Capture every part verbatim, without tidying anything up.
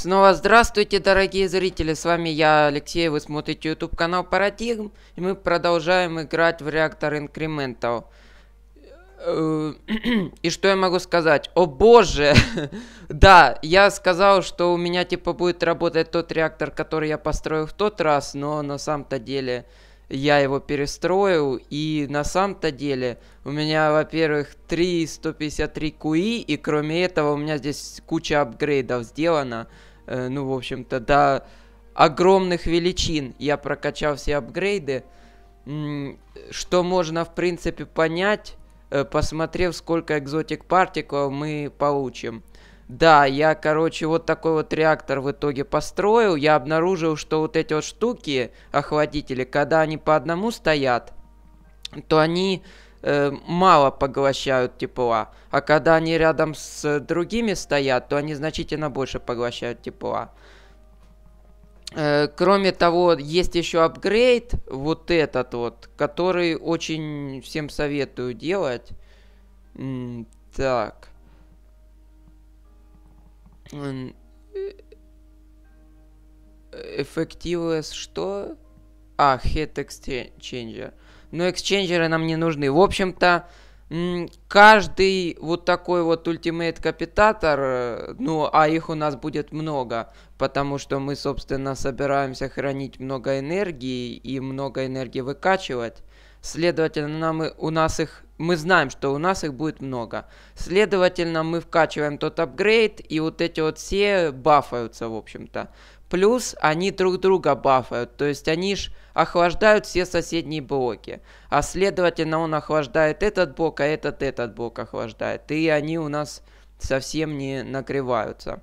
Снова здравствуйте, дорогие зрители, с вами я, Алексей, вы смотрите YouTube канал Paradigm, и мы продолжаем играть в Reactor Incremental. И что я могу сказать? О боже! Да, я сказал, что у меня типа будет работать тот реактор, который я построил в тот раз, но на самом-то деле я его перестроил, и на самом-то деле у меня, во-первых, три сто пятьдесят три куи, и кроме этого у меня здесь куча апгрейдов сделана, э, ну, в общем-то, до огромных величин я прокачал все апгрейды, что можно, в принципе, понять, э, посмотрев, сколько экзотик партикул мы получим. Да, я, короче, вот такой вот реактор в итоге построил. Я обнаружил, что вот эти вот штуки, охладители, когда они по одному стоят, то они э, мало поглощают тепла. А когда они рядом с другими стоят, то они значительно больше поглощают тепла. Э, кроме того, есть еще апгрейд, вот этот вот, который очень всем советую делать. М- так... Эффективность что? А, Head Exchanger. Но эксченджеры нам не нужны. В общем-то, каждый вот такой вот ультимейт капитатор, ну, а их у нас будет много, потому что мы, собственно, собираемся хранить много энергии и много энергии выкачивать. Следовательно, нам, у нас их... Мы знаем, что у нас их будет много. Следовательно, мы вкачиваем тот апгрейд, и вот эти вот все бафаются, в общем-то. Плюс они друг друга бафают, то есть они ж охлаждают все соседние блоки. А следовательно, он охлаждает этот блок, а этот этот блок охлаждает. И они у нас совсем не нагреваются.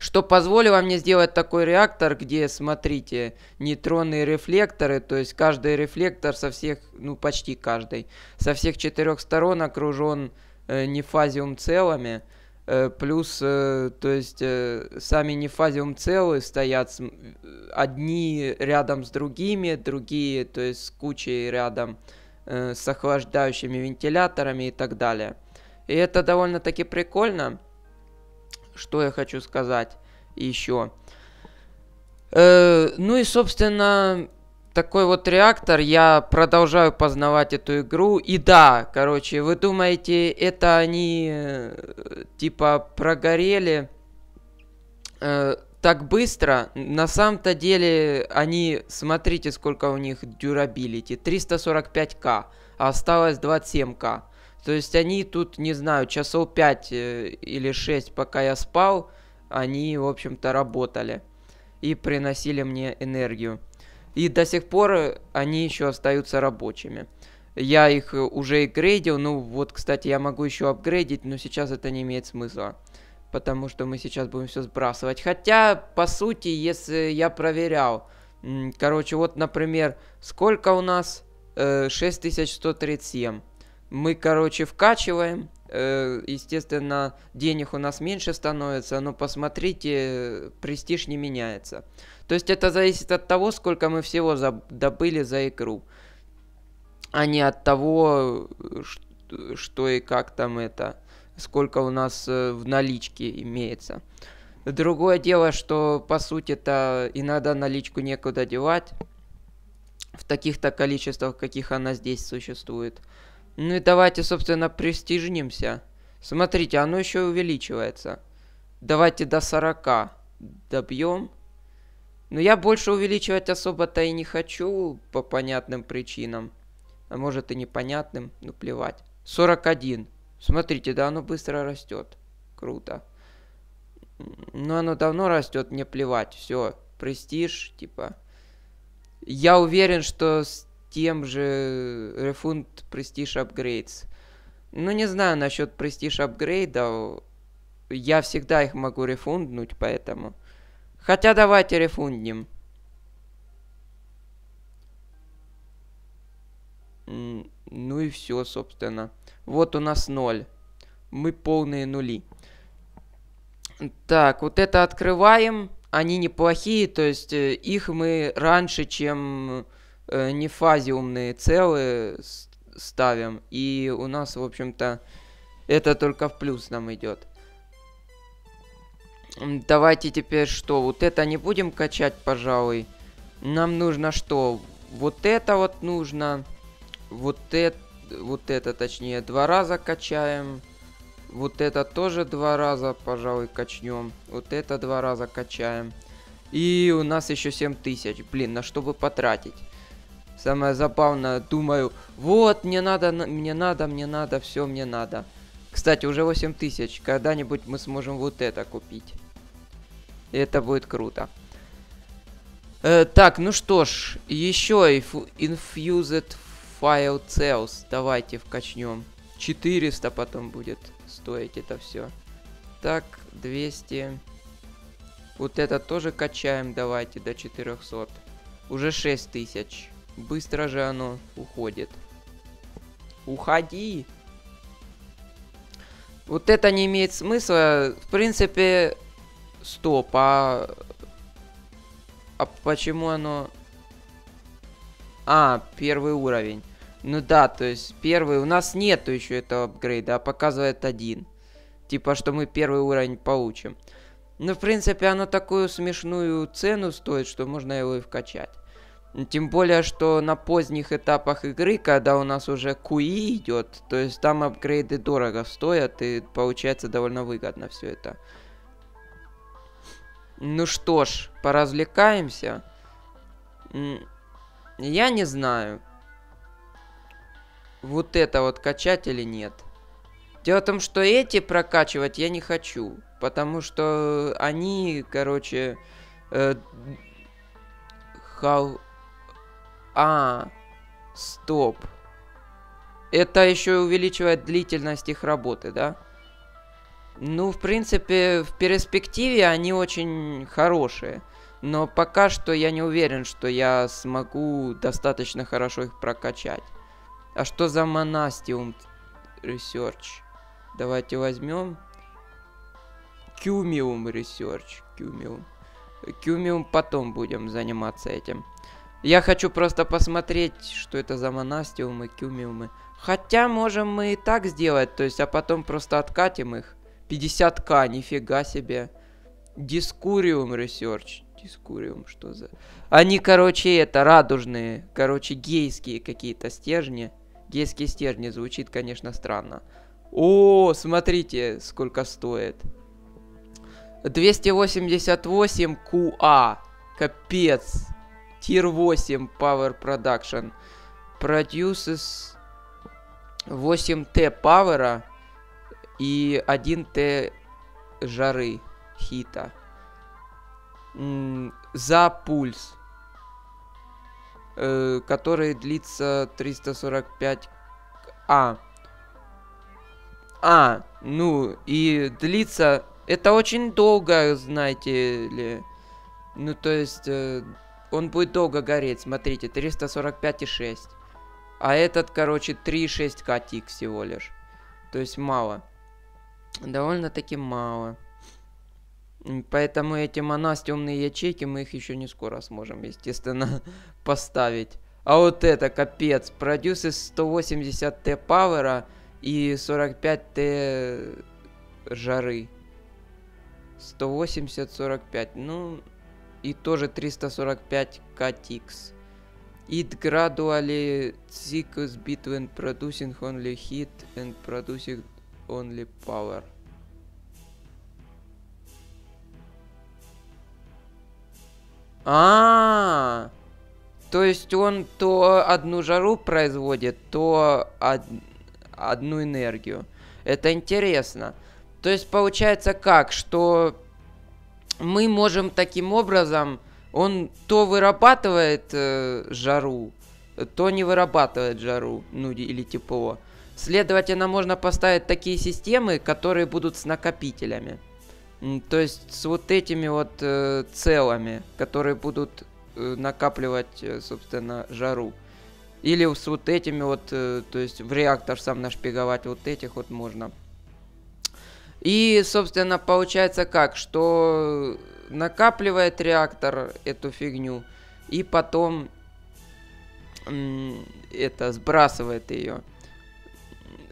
Что позволило мне сделать такой реактор, где, смотрите, нейтронные рефлекторы, то есть каждый рефлектор со всех, ну почти каждый, со всех четырех сторон окружен э, нефазиум целыми, э, плюс, э, то есть, э, сами нефазиум целые стоят с, одни рядом с другими, другие, то есть, с кучей рядом э, с охлаждающими вентиляторами и так далее. И это довольно-таки прикольно. Что я хочу сказать еще. Э, ну и, собственно, такой вот реактор. Я продолжаю познавать эту игру. И да, короче, вы думаете, это они э, типа прогорели э, так быстро? На самом-то деле они, смотрите, сколько у них дюрабилити. триста сорок пять ка, а осталось двадцать семь ка. То есть они тут, не знаю, часов пять или шесть, пока я спал, они, в общем-то, работали и приносили мне энергию. И до сих пор они еще остаются рабочими. Я их уже апгрейдил, ну вот, кстати, я могу еще апгрейдить, но сейчас это не имеет смысла, потому что мы сейчас будем все сбрасывать. Хотя, по сути, если я проверял, короче, вот, например, сколько у нас? шесть тысяч сто тридцать семь. Мы, короче, вкачиваем, естественно, денег у нас меньше становится, но посмотрите, престиж не меняется. То есть это зависит от того, сколько мы всего добыли за игру, а не от того, что и как там это, сколько у нас в наличке имеется. Другое дело, что, по сути-то, иногда наличку некуда девать в таких-то количествах, каких она здесь существует. Ну и давайте, собственно, престижнимся. Смотрите, оно еще увеличивается. Давайте до сорока добьем. Но я больше увеличивать особо-то и не хочу, по понятным причинам. А может и непонятным, ну плевать. сорок один. Смотрите, да, оно быстро растет. Круто. Но оно давно растет, мне плевать. Все, престиж, типа. Я уверен, что... тем же Refund Prestige Upgrades. Ну, не знаю насчет Prestige апгрейдов. Я всегда их могу рефунднуть, поэтому... Хотя давайте рефунднем. Ну и все, собственно. Вот у нас ноль. Мы полные нули. Так, вот это открываем. Они неплохие, то есть их мы раньше, чем... нефазиумные целые ставим, и у нас, в общем-то, это только в плюс нам идет. Давайте теперь что? Вот это не будем качать, пожалуй. Нам нужно что? Вот это вот нужно. Вот это, вот это точнее, два раза качаем. Вот это тоже два раза, пожалуй, качнем. Вот это два раза качаем. И у нас еще семь тысяч. Блин, на что бы потратить? Самое забавное, думаю, вот, мне надо, мне надо, мне надо, все мне надо. Кстати, уже восемь тысяч. Когда-нибудь мы сможем вот это купить. И это будет круто. Э, так, ну что ж, еще Infused File Cells. Давайте вкачнем. четыреста потом будет стоить это все. Так, двести. Вот это тоже качаем, давайте, до четырехсот. Уже шесть тысяч. Быстро же оно уходит. Уходи! Вот это не имеет смысла. В принципе, стоп, а... А почему оно... А, первый уровень. Ну да, то есть первый... У нас нету еще этого апгрейда, а показывает один. Типа, что мы первый уровень получим. Ну, в принципе, оно такую смешную цену стоит, что можно его и вкачать. Тем более, что на поздних этапах игры, когда у нас уже куи идет, то есть там апгрейды дорого стоят, и получается довольно выгодно все это. Ну что ж, поразвлекаемся. Я не знаю, вот это вот качать или нет. Дело в том, что эти прокачивать я не хочу, потому что они, короче... Э, хау... А, стоп. Это еще и увеличивает длительность их работы, да? Ну, в принципе, в перспективе они очень хорошие. Но пока что я не уверен, что я смогу достаточно хорошо их прокачать. А что за Monastium Research? Давайте возьмем. Cumium Research. Cumium. Cumium потом будем заниматься этим. Я хочу просто посмотреть, что это за монастиумы, кюмиумы. Хотя можем мы и так сделать, то есть, а потом просто откатим их. пятьдесят тысяч, нифига себе. Дискуриум Research. Дискуриум, что за... Они, короче, это, радужные, короче, гейские какие-то стержни. Гейские стержни, звучит, конечно, странно. О, смотрите, сколько стоит. двести восемьдесят восемь кью эй. Капец. Тир восемь Power Production. Produces восемь тэ Power и один тэ жары. Хита. М-м, за пульс. Э-э, который длится триста сорок пять... А. А, ну и длится... Это очень долго, знаете ли. Ну, то есть... Э- Он будет долго гореть, смотрите, триста сорок пять и шесть. А этот, короче, три и шесть тысяч всего лишь. То есть мало. Довольно-таки мало. Поэтому эти монастиумные ячейки мы их еще не скоро сможем, естественно, поставить. А вот это капец. Продюс из сто восемьдесят тэ пауэра и сорок пять тэ жары. сто восемьдесят сорок пять. Ну... И тоже триста сорок пять тысяч. It gradually seeks between producing only heat and producing only power. А-а-а! То есть он то одну жару производит, то од... одну энергию. Это интересно. То есть получается как, что... Мы можем таким образом, он то вырабатывает э, жару, то не вырабатывает жару, ну или тепло. Следовательно, можно поставить такие системы, которые будут с накопителями. То есть с вот этими вот э, целами, которые будут э, накапливать, э, собственно, жару. Или с вот этими вот, э, то есть в реактор сам нашпиговать вот этих вот можно. И, собственно, получается как, что накапливает реактор эту фигню и потом это сбрасывает ее.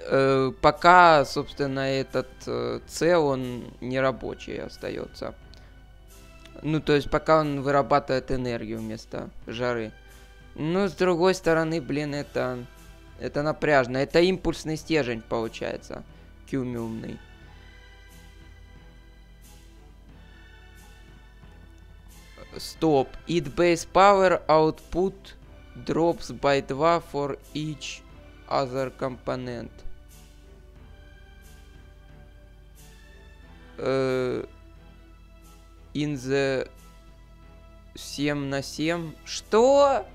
э, пока, собственно, этот э, C, он не рабочий остается. Ну, то есть, пока он вырабатывает энергию вместо жары. Ну, с другой стороны, блин, это... Это напряжно. Это импульсный стержень, получается. Кюмиумный. Стоп. It base power output drops by two for each other component. Uh, in the seven на семь. Что?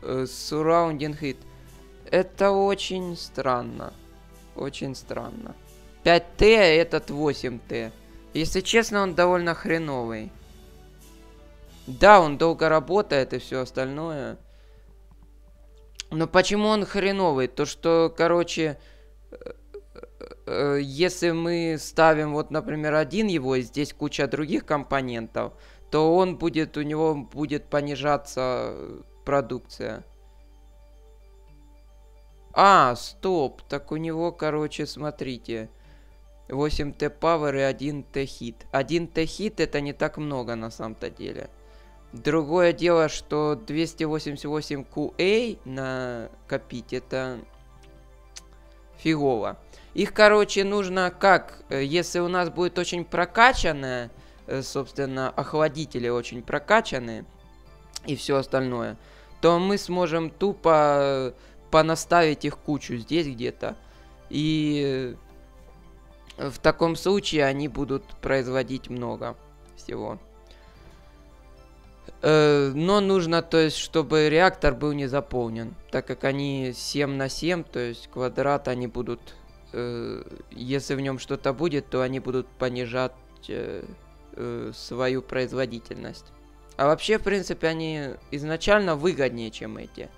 Uh, surrounding hit. Это очень странно. Очень странно. пять тэ, этот восемь тэ. Если честно, он довольно хреновый. Да, он долго работает и все остальное. Но почему он хреновый? То, что, короче, если мы ставим, вот, например, один его, и здесь куча других компонентов, то он будет, у него будет понижаться продукция. А, стоп. Так у него, короче, смотрите. восемь тэ power и один тэ hit. один тэ hit это не так много на самом-то деле. Другое дело, что двести восемьдесят восемь кью эй накопить это фигово. Их, короче, нужно как? Если у нас будет очень прокачанное, собственно, охладители очень прокачанные и все остальное, то мы сможем тупо понаставить их кучу здесь где-то. И... В таком случае они будут производить много всего. Э, но нужно, то есть, чтобы реактор был не заполнен. Так как они семь на семь, то есть квадрат, они будут... Э, если в нем что-то будет, то они будут понижать э, э, свою производительность. А вообще, в принципе, они изначально выгоднее, чем эти.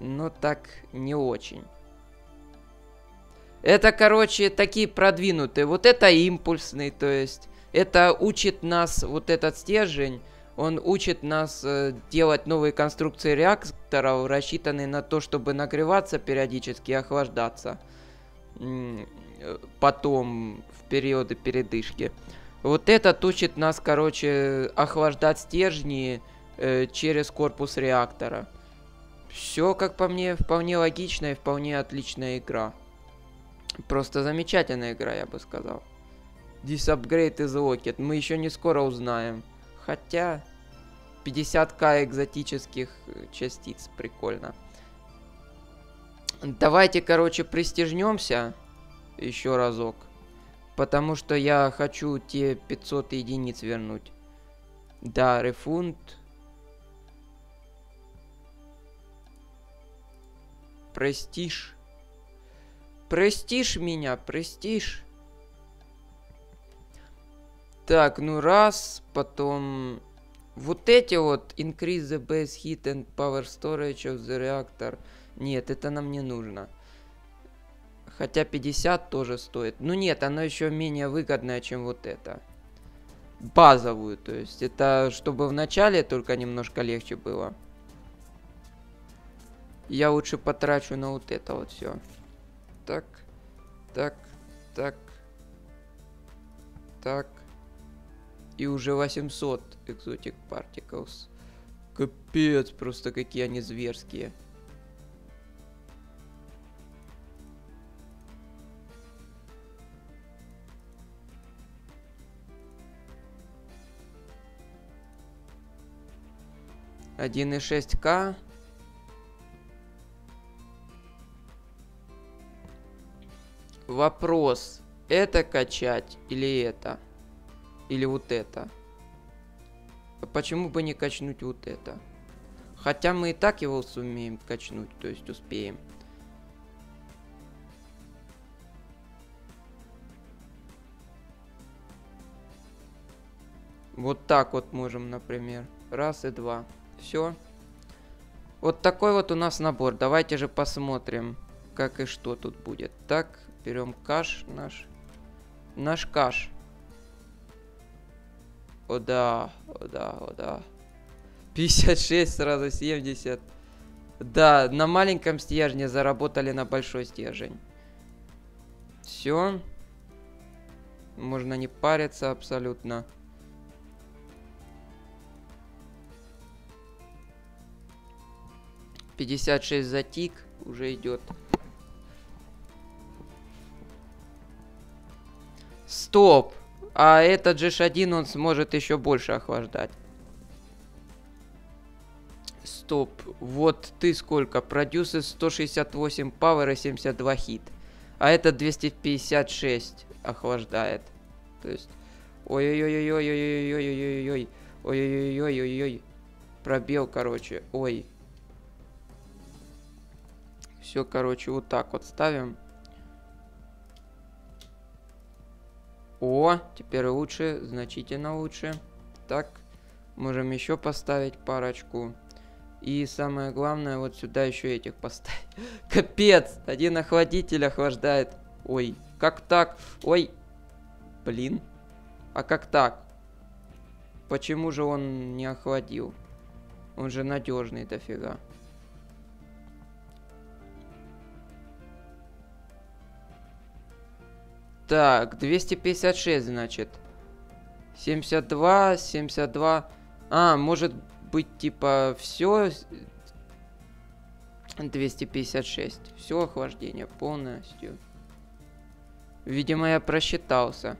Но так не очень. Это, короче, такие продвинутые. Вот это импульсный, то есть это учит нас, вот этот стержень, он учит нас э, делать новые конструкции реакторов, рассчитанные на то, чтобы нагреваться периодически и охлаждаться потом в периоды передышки. Вот этот учит нас, короче, охлаждать стержни э, через корпус реактора. Все, как по мне, вполне логично и вполне отличная игра. Просто замечательная игра, я бы сказал. This upgrade is locked. Мы еще не скоро узнаем. Хотя пятьдесят ка экзотических частиц. Прикольно. Давайте, короче, пристегнемся еще разок. Потому что я хочу те пятьсот единиц вернуть. Да, рефунд. Престиж. Престиж меня, престиж. Так, ну раз, потом... Вот эти вот, increase the base heat and power storage of the reactor. Нет, это нам не нужно. Хотя пятьдесят тоже стоит. Ну нет, оно еще менее выгодное, чем вот это. Базовую, то есть. Это чтобы в начале только немножко легче было. Я лучше потрачу на вот это вот все. Так, так, так, так. И уже восемьсот Exotic Particles. Капец, просто какие они зверские. один и шесть ка. Вопрос, это качать или это? Или вот это? Почему бы не качнуть вот это? Хотя мы и так его сумеем качнуть, то есть успеем. Вот так вот можем, например. Раз и два. Все. Вот такой вот у нас набор. Давайте же посмотрим, как и что тут будет. Так. Берем каш наш. Наш каш. О да, о да, о да. пятьдесят шесть, сразу семьдесят. Да, на маленьком стержне заработали на большой стержень. Все. Можно не париться абсолютно. пятьдесят шесть затик уже идет. Стоп! А этот же один, он сможет еще больше охлаждать. Стоп. Вот ты сколько. Продюсер сто шестьдесят восемь пауэра, семьдесят два хит. А этот двести пятьдесят шесть охлаждает. То есть... Ой-ой-ой-ой-ой-ой-ой-ой-ой-ой-ой. Ой-ой-ой-ой-ой-ой. Пробел, короче. Ой. Все, короче, вот так вот ставим. О, теперь лучше, значительно лучше. Так, можем еще поставить парочку. И самое главное, вот сюда еще этих поставить. Капец, один охладитель охлаждает. Ой, как так? Ой, блин. А как так? Почему же он не охладил? Он же надежный дофига. Так, двести пятьдесят шесть, значит. семьдесят два, семьдесят два. А, может быть, типа, все. двести пятьдесят шесть. Все охлаждение полностью. Видимо, я просчитался.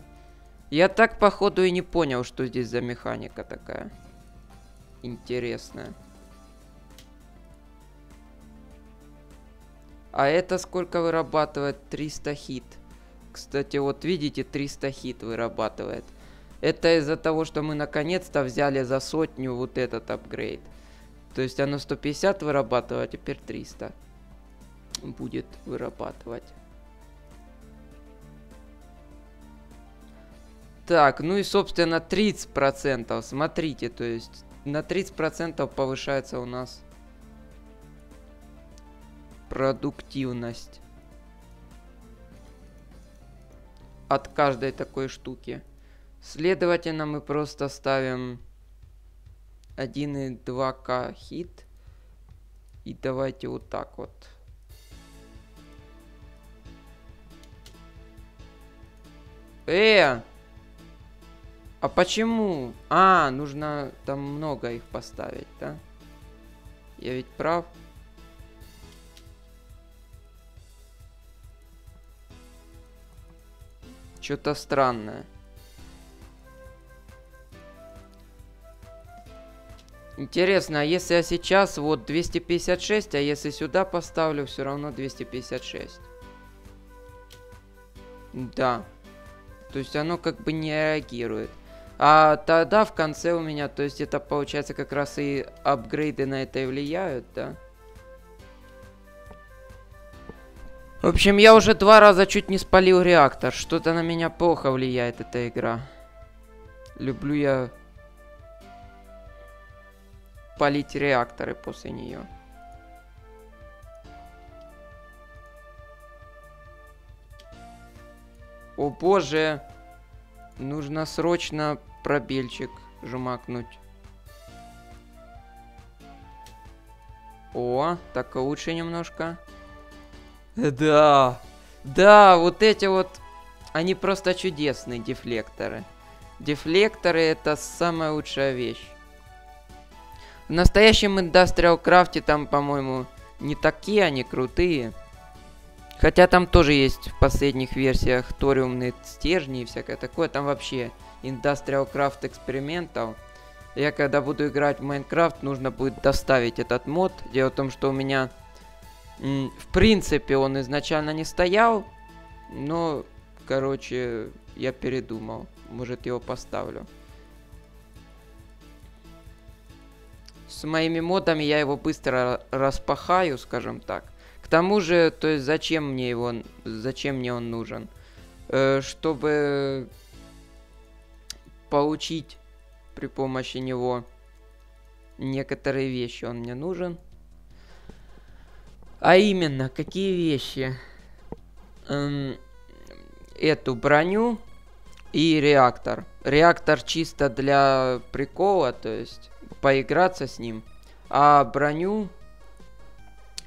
Я так, походу, и не понял, что здесь за механика такая. Интересная. А это сколько вырабатывает? триста хит. Кстати, вот видите, триста хит вырабатывает. Это из-за того, что мы наконец-то взяли за сотню вот этот апгрейд. То есть оно сто пятьдесят вырабатывало, а теперь триста будет вырабатывать. Так, ну и собственно тридцать процентов, смотрите, то есть на тридцать процентов повышается у нас продуктивность. От каждой такой штуки. Следовательно, мы просто ставим один и два ка хит. И давайте вот так вот. Э! А почему? А, нужно там много их поставить, да? Я ведь прав? Что-то странное. Интересно, а если я сейчас вот двести пятьдесят шесть, а если сюда поставлю, все равно двести пятьдесят шесть. Да. То есть оно как бы не реагирует. А тогда в конце у меня, то есть это получается как раз и апгрейды на это и влияют, да? В общем, я уже два раза чуть не спалил реактор. Что-то на меня плохо влияет эта игра. Люблю я палить реакторы после нее. О боже! Нужно срочно пробельчик жмакнуть. О, так лучше немножко. Да, да, вот эти вот, они просто чудесные, дефлекторы. Дефлекторы — это самая лучшая вещь. В настоящем Industrial Craft там, по-моему, не такие они крутые. Хотя там тоже есть в последних версиях ториумные стержни и всякое такое. Там вообще Industrial Craft Experimental. Я когда буду играть в Minecraft, нужно будет доставить этот мод. Дело в том, что у меня... В принципе, он изначально не стоял, но, короче, я передумал. Может, его поставлю. С моими модами я его быстро распахаю, скажем так. К тому же, то есть, зачем мне его, зачем мне он нужен? Э, чтобы получить при помощи него некоторые вещи, он мне нужен. А именно, какие вещи? Эм, эту броню и реактор. Реактор чисто для прикола, то есть поиграться с ним. А броню,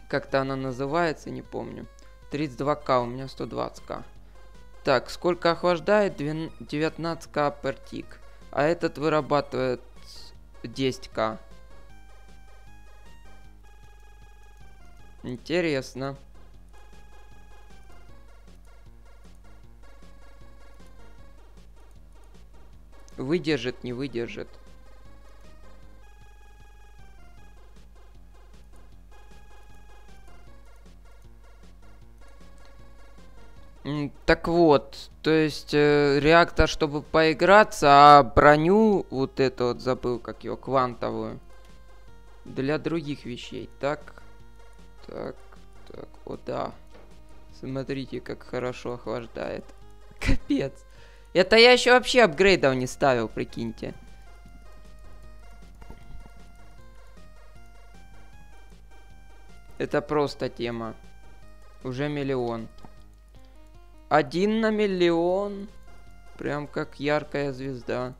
как-то она называется, не помню. тридцать два ка, у меня сто двадцать ка. Так, сколько охлаждает? девятнадцать ка per tick. А этот вырабатывает десять ка. Интересно. Выдержит, не выдержит. Так вот, то есть э, реактор, чтобы поиграться, а броню, вот эту вот, забыл, как ее, квантовую, для других вещей. Так, так, так, о да. Смотрите, как хорошо охлаждает. Капец. Это я еще вообще апгрейдов не ставил, прикиньте. Это просто тема. Уже миллион. Один на миллион. Прям как яркая звезда.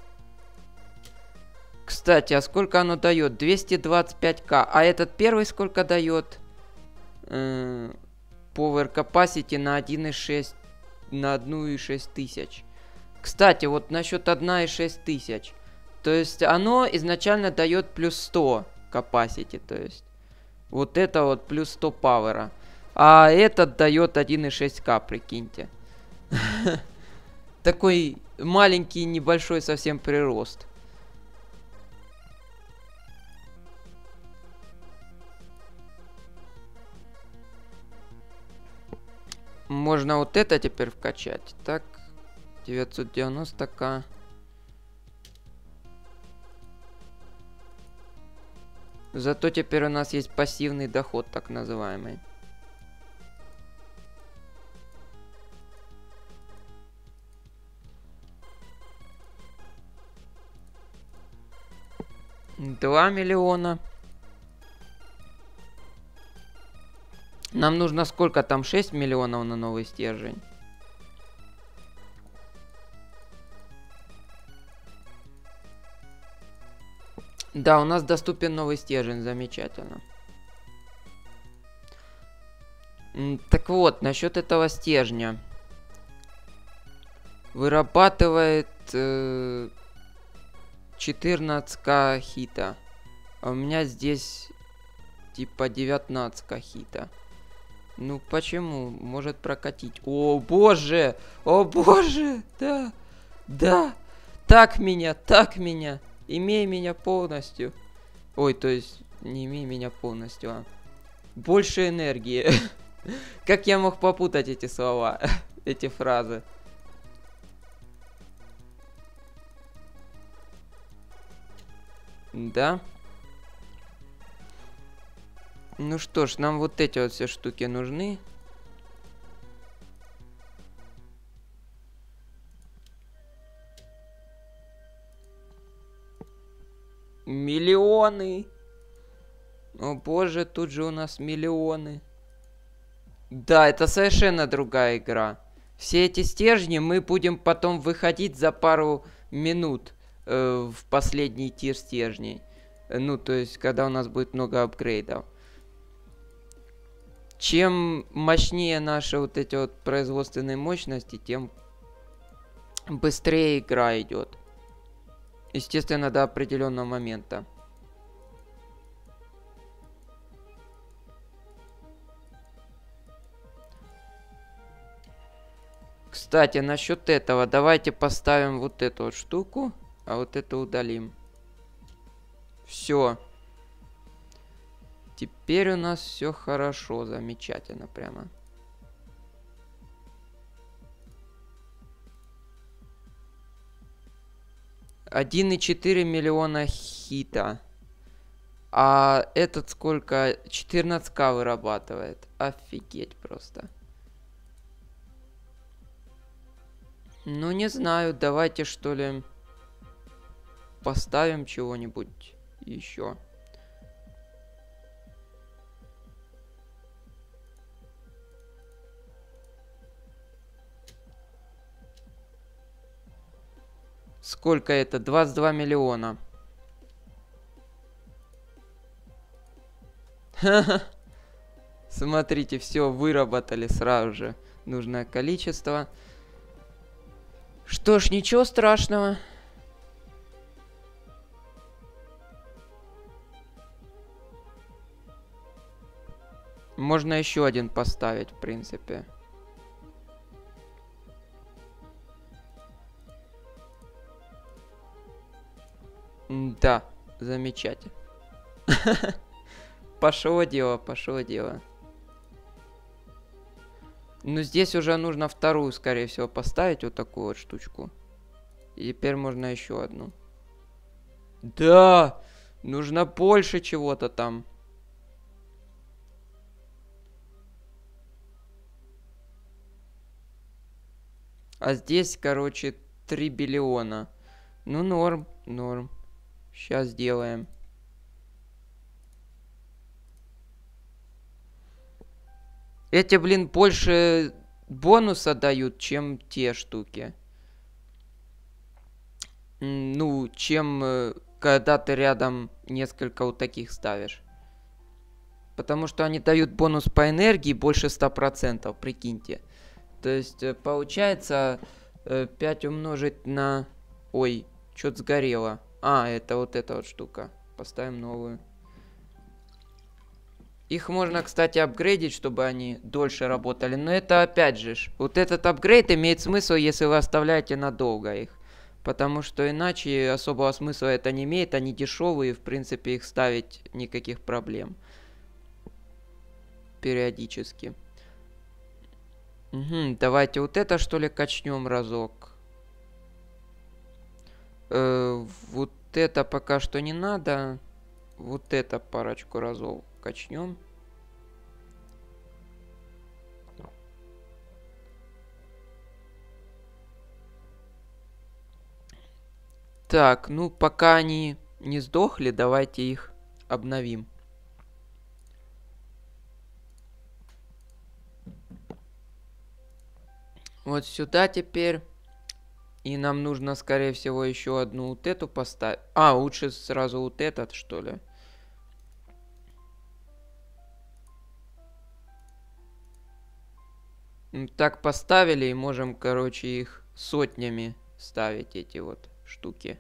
Кстати, а сколько оно дает? двести двадцать пять ка. А этот первый сколько дает? Э-э- Power Capacity на одна целая шесть. На одну целую шесть тысяч. Кстати, вот насчет одна целая шесть тысяч. То есть оно изначально дает плюс сто Capacity. То есть вот это вот плюс сто Power. А этот дает одна целая шесть ка, прикиньте. Такой маленький, небольшой совсем прирост. Можно вот это теперь вкачать. Так, девятьсот девяносто ка. Зато теперь у нас есть пассивный доход, так называемый. два миллиона. Нам нужно сколько там? шесть миллионов на новый стержень. Да, у нас доступен новый стержень. Замечательно. Так вот, насчет этого стержня. Вырабатывает... Э четырнадцать ка хита. А у меня здесь типа девятнадцать ка хита. Ну почему? Может прокатить. О боже! О боже! Да! Да! Так меня! Так меня! Имей меня полностью. Ой, то есть не имей меня полностью, а. Больше энергии. Как я мог попутать эти слова? Эти фразы. Да. Ну что ж, нам вот эти вот все штуки нужны. Миллионы. О боже, тут же у нас миллионы. Да, это совершенно другая игра. Все эти стержни мы будем потом выходить за пару минут в последний тир стержней. Ну, то есть, когда у нас будет много апгрейдов. Чем мощнее наши вот эти вот производственные мощности, тем быстрее игра идет. Естественно, до определенного момента. Кстати, насчет этого, давайте поставим вот эту вот штуку. А вот это удалим. Все. Теперь у нас все хорошо, замечательно прямо. одна целая четыре миллиона хита. А этот сколько? четырнадцать ка вырабатывает. Офигеть просто. Ну не знаю, давайте что ли... Поставим чего-нибудь еще. Сколько это? двадцать два миллиона. Смотрите, все, выработали сразу же нужное количество. Что ж, ничего страшного. Можно еще один поставить, в принципе. Да, замечательно. Пошло дело, пошло дело. Но здесь уже нужно вторую, скорее всего, поставить, вот такую вот штучку. И теперь можно еще одну. Да! Нужно больше чего-то там. А здесь, короче, три биллиона. Ну, норм, норм. Сейчас сделаем. Эти, блин, больше бонуса дают, чем те штуки. Ну, чем когда ты рядом несколько вот таких ставишь. Потому что они дают бонус по энергии больше ста процентов, прикиньте. То есть, получается, пять умножить на... Ой, что-то сгорело. А, это вот эта вот штука. Поставим новую. Их можно, кстати, апгрейдить, чтобы они дольше работали. Но это опять же, вот этот апгрейд имеет смысл, если вы оставляете надолго их. Потому что иначе особого смысла это не имеет. Они дешевые, в принципе, их ставить никаких проблем. Периодически. Угу, давайте вот это, что ли, качнем разок. Э, вот это пока что не надо. Вот это парочку разов качнем. Так, ну пока они не сдохли, давайте их обновим. Вот сюда теперь. И нам нужно, скорее всего, еще одну вот эту поставить. А, лучше сразу вот этот, что ли. Так поставили и можем, короче, их сотнями ставить, эти вот штуки.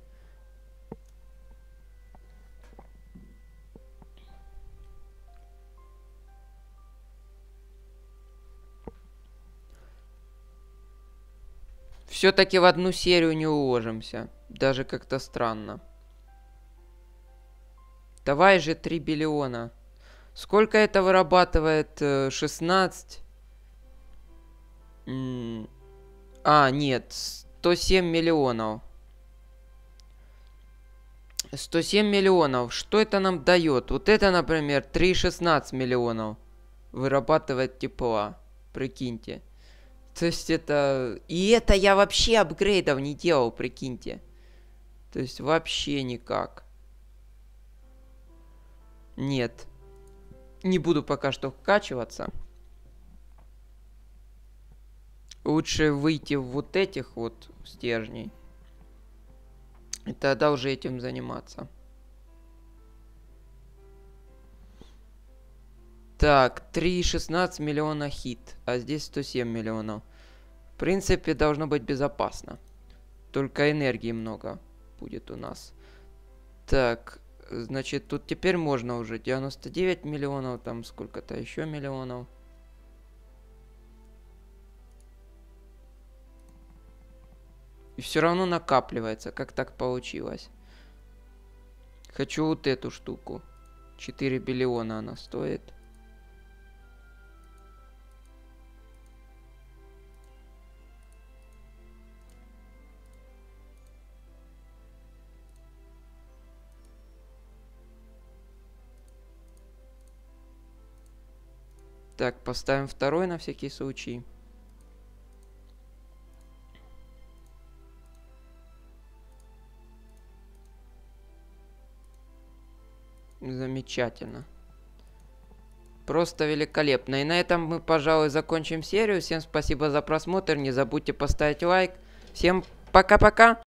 Все-таки в одну серию не уложимся. Даже как-то странно. Давай же три биллиона. Сколько это вырабатывает? шестнадцать... А, нет, сто семь миллионов. сто семь миллионов. Что это нам дает? Вот это, например, три шестнадцать миллионов вырабатывает тепла. Прикиньте. То есть это... И это я вообще апгрейдов не делал, прикиньте. То есть вообще никак. Нет. Не буду пока что вкачиваться. Лучше выйти в вот этих вот стержней. И тогда уже этим заниматься. Так, три шестнадцать миллиона хит. А здесь сто семь миллионов. В принципе, должно быть безопасно. Только энергии много будет у нас. Так, значит, тут теперь можно уже девяносто девять миллионов. Там сколько-то еще миллионов. И все равно накапливается. Как так получилось? Хочу вот эту штуку. четыре биллиона она стоит. Так, поставим второй на всякий случай. Замечательно. Просто великолепно. И на этом мы, пожалуй, закончим серию. Всем спасибо за просмотр. Не забудьте поставить лайк. Всем пока-пока.